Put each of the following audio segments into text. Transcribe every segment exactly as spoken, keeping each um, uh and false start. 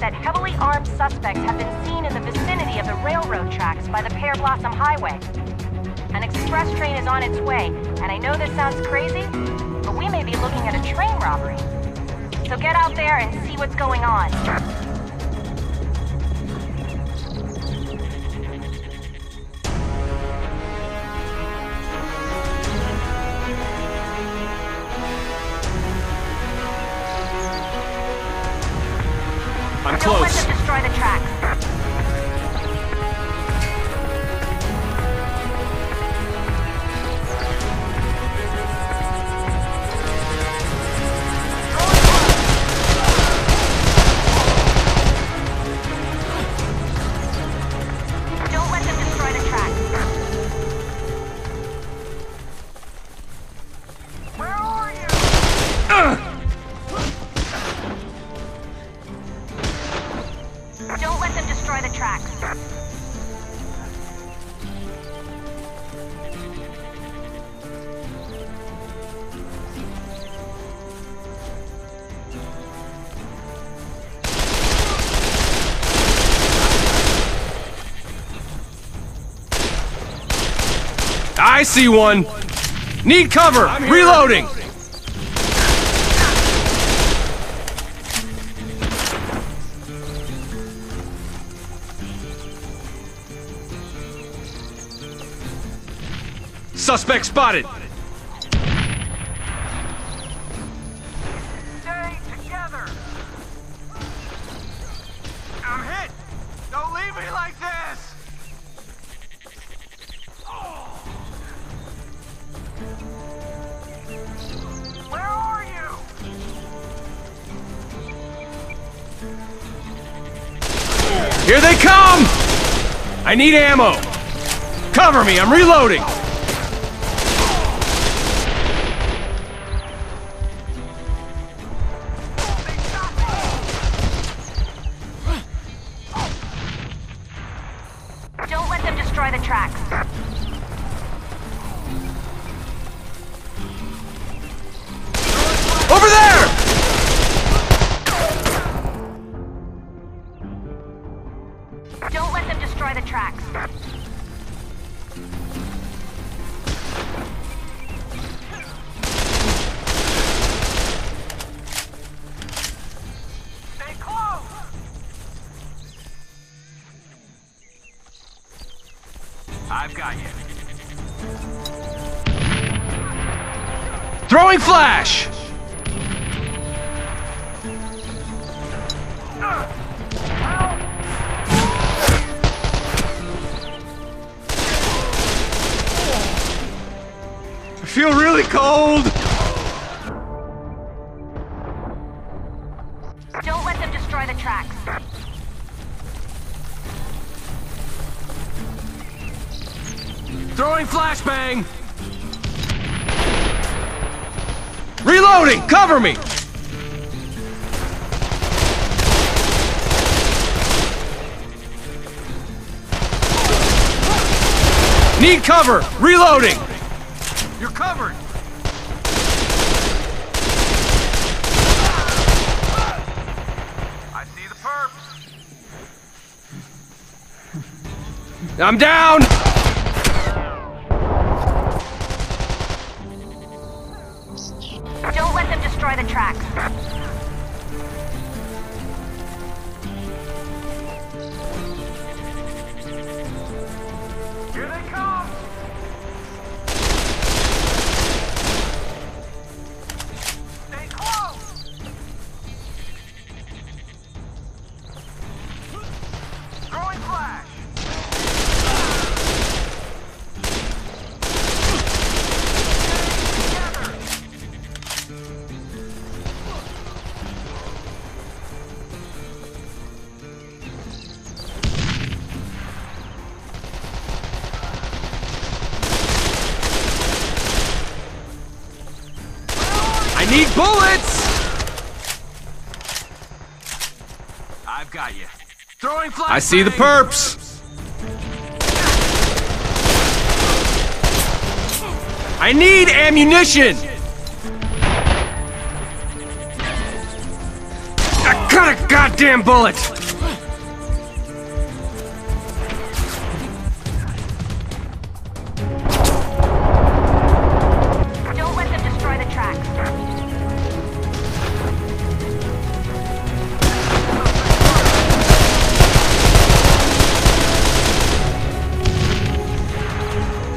That heavily armed suspects have been seen in the vicinity of the railroad tracks by the Pear Blossom Highway. An express train is on its way, and I know this sounds crazy, but we may be looking at a train robbery. So get out there and see what's going on. I'm close. Don't let them destroy the tracks. Don't let them destroy the tracks. Where are you? Uh. Don't let them destroy the tracks. I see one. Need cover. Reloading. Suspect spotted. Stay together. I'm hit. Don't leave me like this. Oh. Where are you? Here they come. I need ammo. Cover me. I'm reloading. The tracks. Over there! Don't let them destroy the tracks. I've got you. Throwing flash! I feel really cold! Don't let them destroy the tracks. Throwing flashbang! Reloading! Cover me! Need cover! Reloading! You're covered! I see the perps! I'm down! Destroy the tracks. Here they come. Stay close. Throwing flash. need bullets! I've got you. Throwing flash. I see the perps! I need ammunition! I got a goddamn bullet!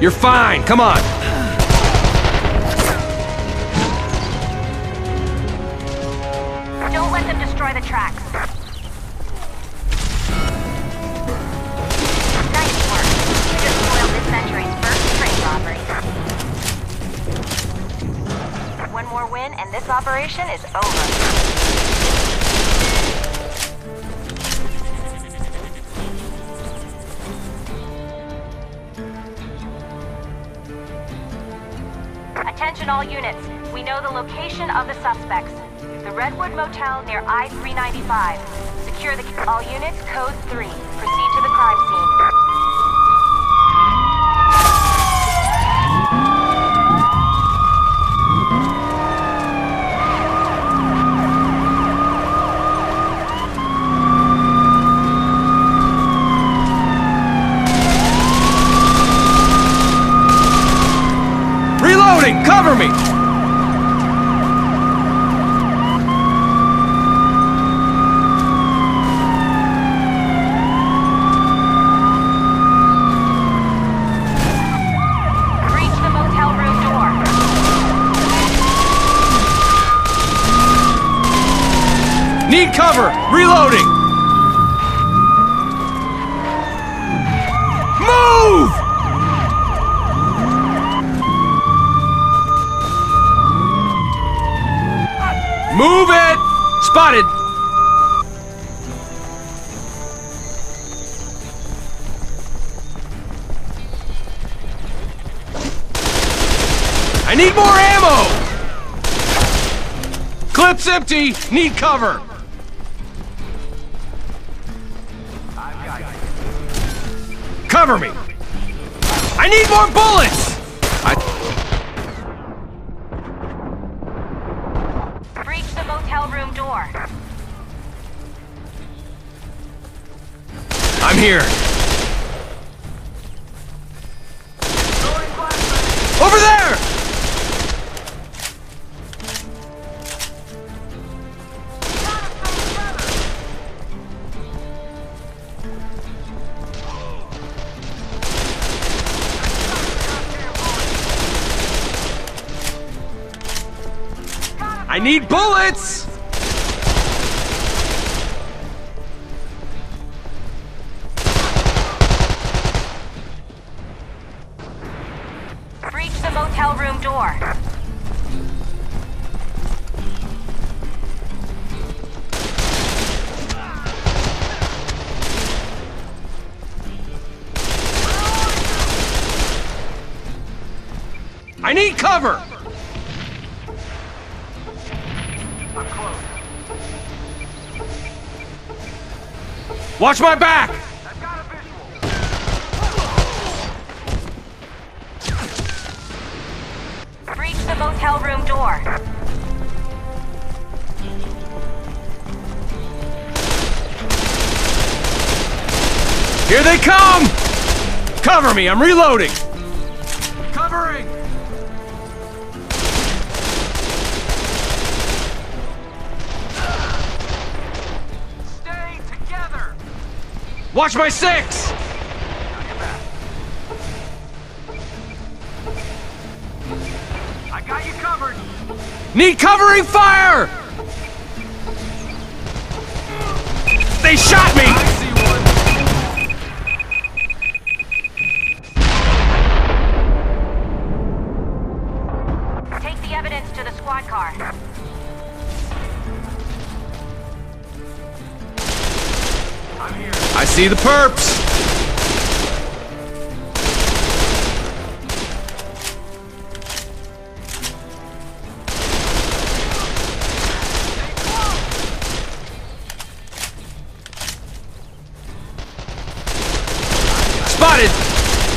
You're fine, come on! Don't let them destroy the tracks. Nice work. You just spoiled this century's first train robbery. One more win and this operation is over. Attention all units. We know the location of the suspects. The Redwood Motel near I three ninety-five. Secure the... All units, code three. Proceed to the crime scene. Cover me! Reach the motel room door. Need cover! Reloading! Move! Move it! Spotted! I need more ammo! Clip's empty! Need cover! I've got you. Cover me! I need more bullets! I... Room door. I'm here. Over there! I need bullets! Motel room door. I need cover. I'm close. Watch my back. Motel room door. Here they come! Cover me, I'm reloading! Covering! Stay together! Watch my six! Got you covered. Need covering fire! They shot me! I see one. Take the evidence to the squad car. I'm here. I see the perps!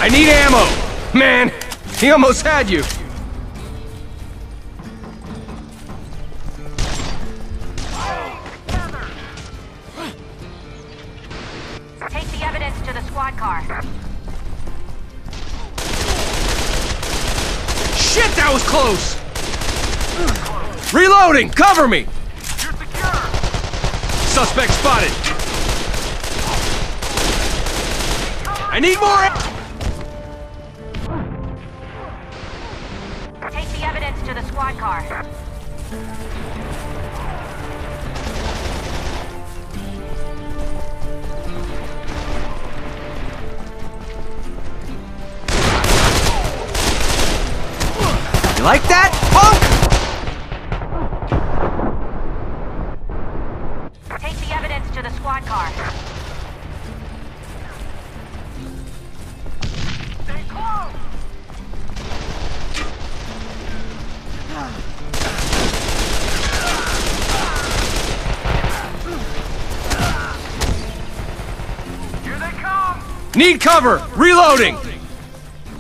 I need ammo! Man, he almost had you! Take the evidence to the squad car. Shit, that was close! Reloading! Cover me! You're secure! Suspect spotted! I need more! To the squad car. You like that, punk? Take the evidence to the squad car. Stay close! Here they come! Need cover! Reloading! Reloading.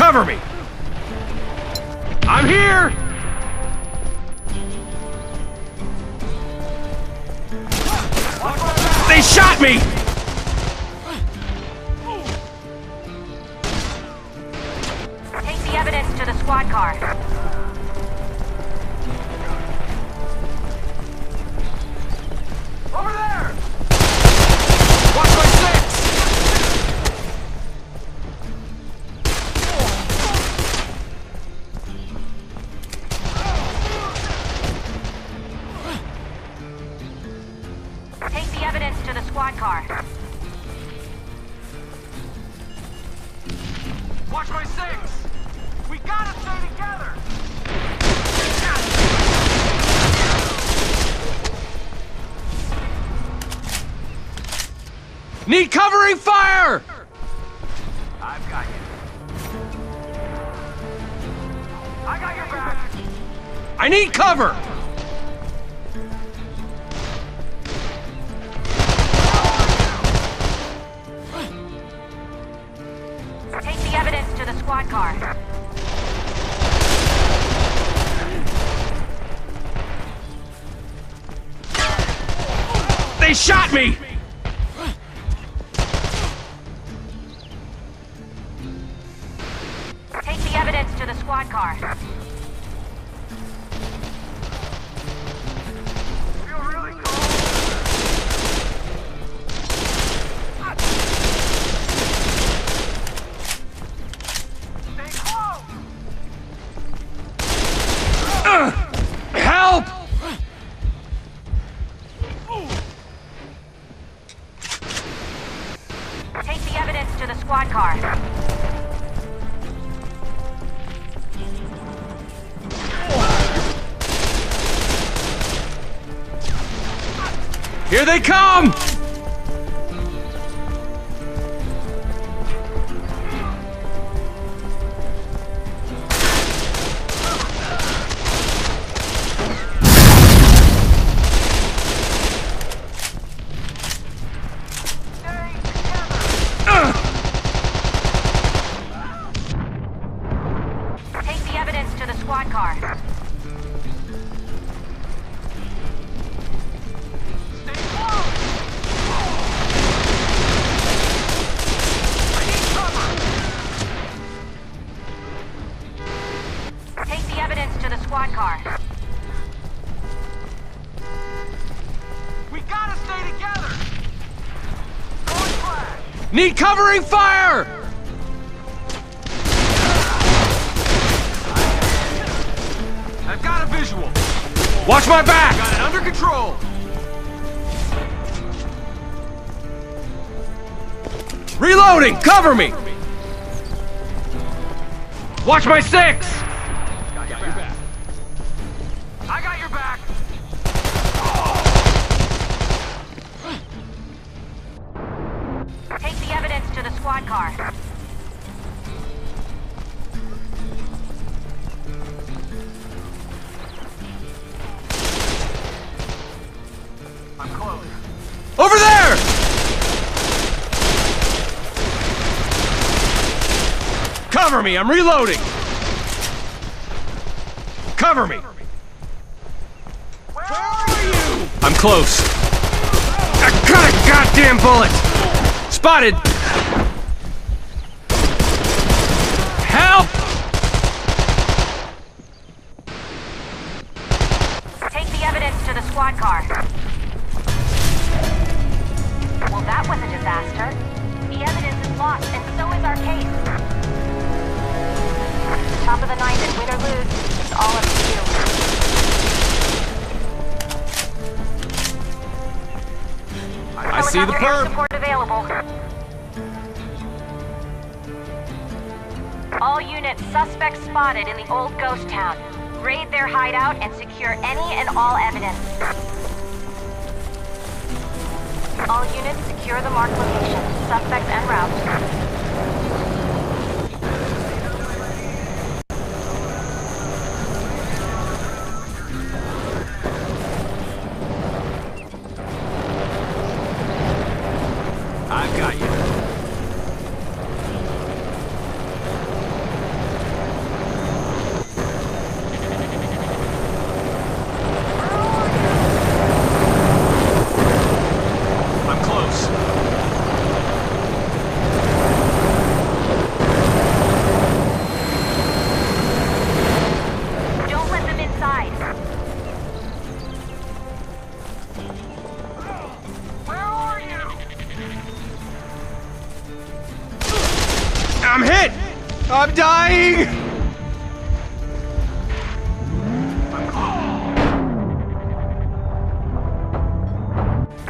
Cover me! I'm here! They shot me! Take the evidence to the squad car. Over there! Watch my six! Take the evidence to the squad car. Watch my six! We gotta stay together! Need covering fire! I've got you. I got your back! I need cover! Take the evidence to the squad car. They shot me! Take the evidence to the squad car. Feel really cool. Stay close! Uh, help! Take the evidence to the squad car. Here they come! Squad car. Stay close! I need cover! Take the evidence to the squad car. We gotta stay together! Going flag! Need covering fire! I've got a visual. Watch my back! Got it under control! Reloading! Cover me! Watch my six! Got your back. I got your back! Oh. Take the evidence to the squad car. Over there! Cover me, I'm reloading! Cover me! Where are you? I'm close. I got a goddamn bullet! Spotted! Help! Take the evidence to the squad car. Well, that was a disaster. The evidence is lost, and so is our case. Top of the night and win or lose, it's all up to you. I see the perp. Support available. All units, suspects spotted in the old ghost town. Raid their hideout and secure any and all evidence. All units, secure the marked location, suspects en route. I'm hit! I'm dying!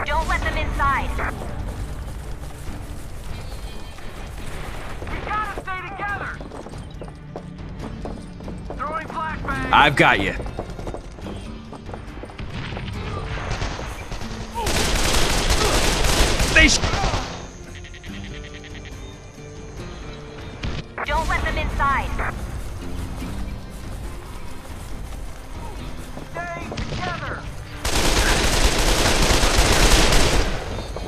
Don't let them inside! We gotta stay together! Throwing flashbang! I've got you. They sh- Don't let them inside. Stay together.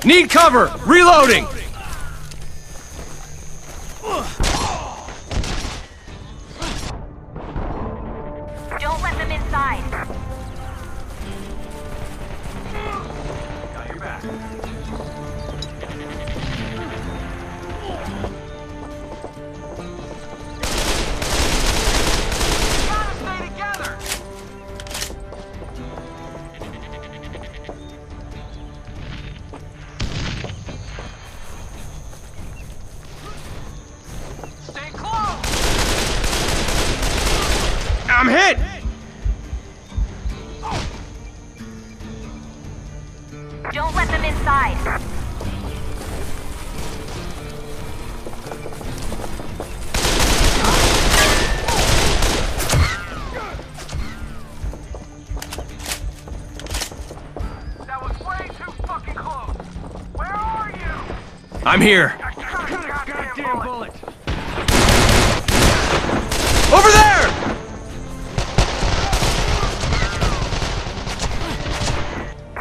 Need cover. Reloading. Don't let them inside. Got your back. I'm hit! Don't let them inside. That was way too fucking close. Where are you? I'm here. I got a goddamn, goddamn bullet. bullet. Over there!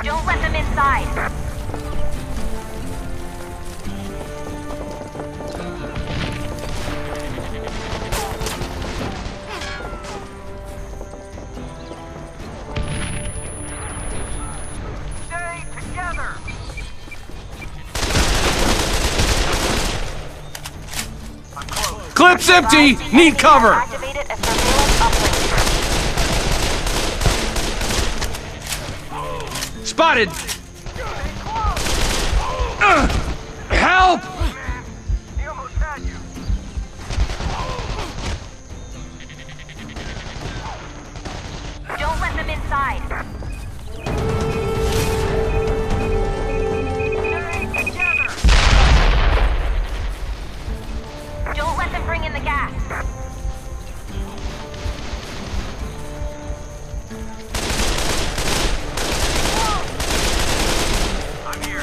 Don't let them inside. Stay together. I'm close. Clip's empty. Need cover. Spotted! Uh, help! He almost had you. Don't let them inside. Stay together. Don't let them bring in the gas.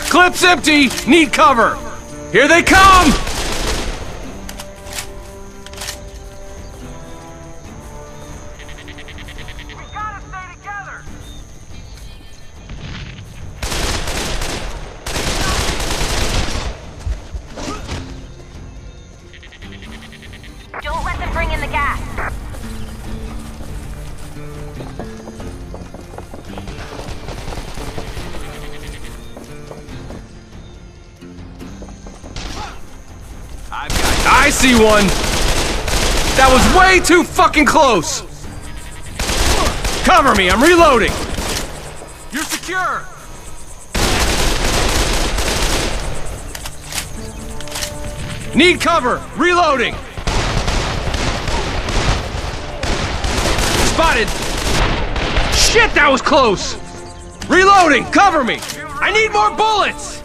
Clip's empty! Need cover! Here they come! We gotta stay together! in the gas. I've got I see one! That was way too fucking close! Cover me, I'm reloading! You're secure! Need cover! Reloading! Spotted! Shit, that was close! Reloading! Cover me! I need more bullets!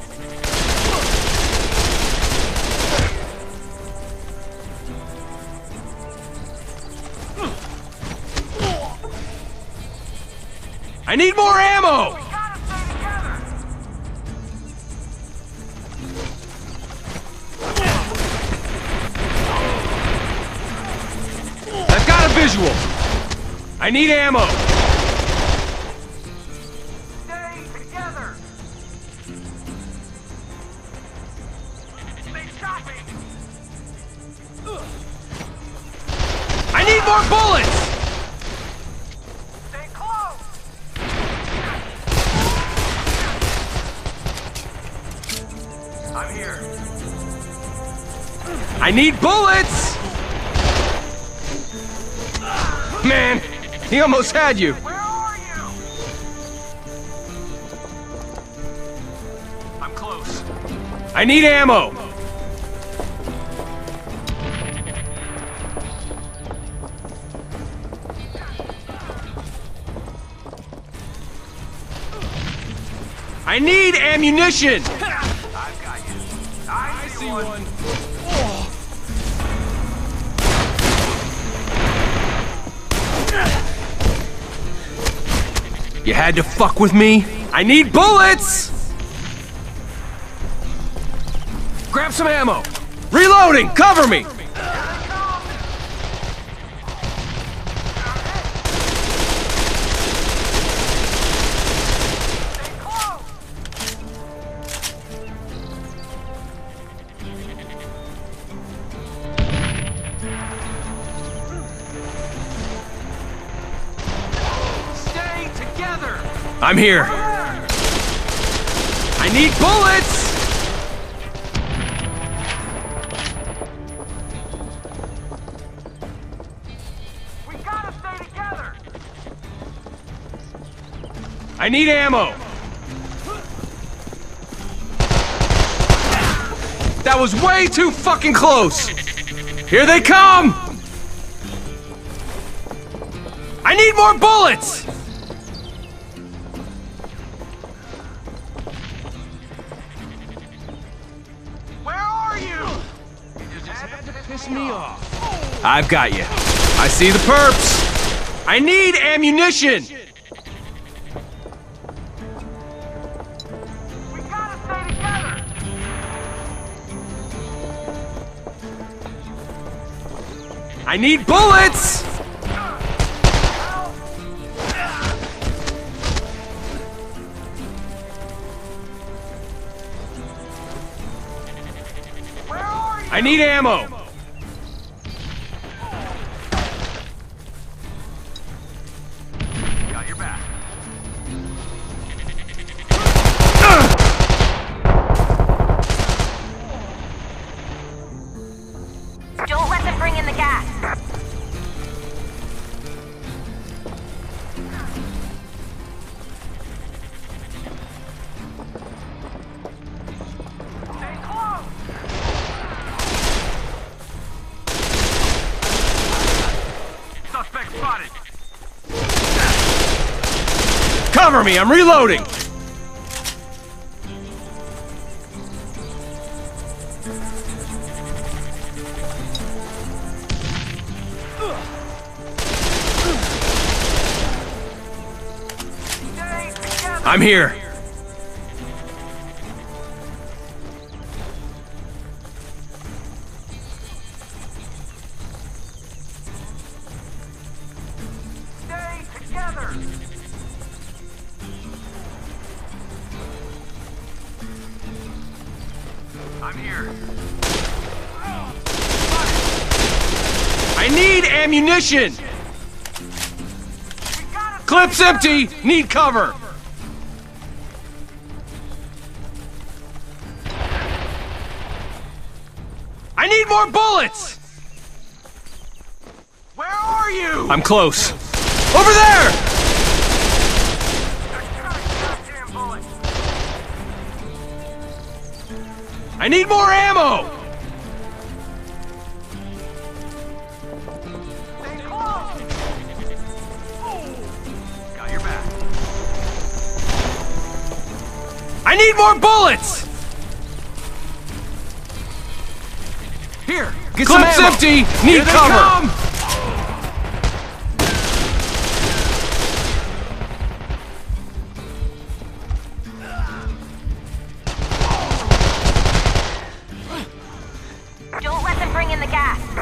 I need more ammo! Visual. I need ammo. Stay together. They shot me. I need more bullets. Stay close. I'm here. I need bullets. Man, he almost had you. Where are you? I'm close. I need ammo. I need ammunition. I've got you. I, I see one. one. Oh. You had to fuck with me? I need bullets! Grab some ammo! Reloading! Cover me! I'm here. I need bullets! We gotta stay together! I need ammo! That was way too fucking close! Here they come! I need more bullets! I've got you. I see the perps. I need ammunition. We gotta stay together. I need bullets. Where are you? I need ammo. Cover me, I'm reloading! I'm here. I need ammunition! Clip's empty! Need cover! I need more bullets! Where are you? I'm close. Over there! I need more ammo! Stay close! Oh. Got your back. I need more bullets! Here, get some ammo! Clip's empty! Need cover! Come. Don't let them bring in the gas.